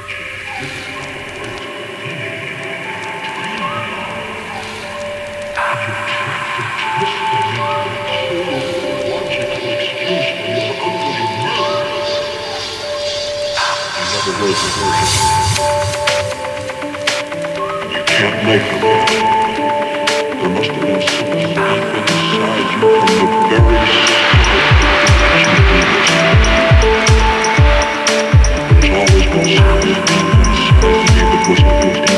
You can't make them all. There must have been something deep inside you from the very start that you did. There's always been something deep inside you that was